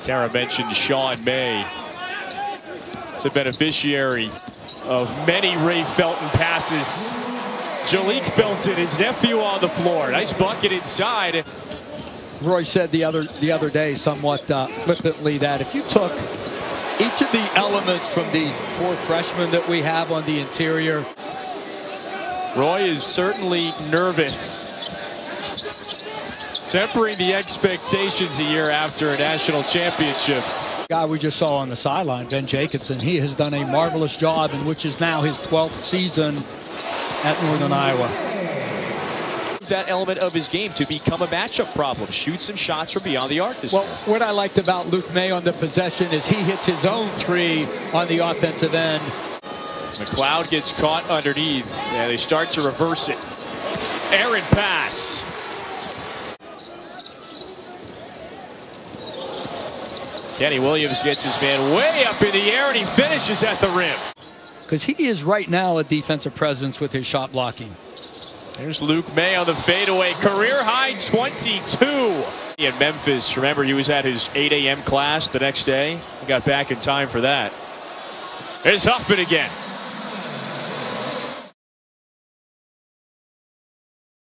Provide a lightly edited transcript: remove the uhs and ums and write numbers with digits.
Tara mentioned Sean May. It's a beneficiary of many Ray Felton passes. Jalik Felton, his nephew, on the floor. Nice bucket inside. Roy said the other day somewhat flippantly that if you took each of the elements from these four freshmen that we have on the interior. Roy is certainly nervous. Tempering the expectations a year after a national championship. Guy we just saw on the sideline, Ben Jacobson, he has done a marvelous job in which is now his 12th season at Northern Iowa. That element of his game to become a matchup problem. Shoot some shots from beyond the arc this year. Well, what I liked about Luke Maye on the possession is he hits his own three on the offensive end. McLeod gets caught underneath, and yeah, they start to reverse it. Aaron pass. Danny Williams gets his man way up in the air, and he finishes at the rim. Because he is right now a defensive presence with his shot blocking. There's Luke Maye on the fadeaway, career high 22. In Memphis, remember he was at his 8 a.m. class the next day. He got back in time for that. There's Huffman again.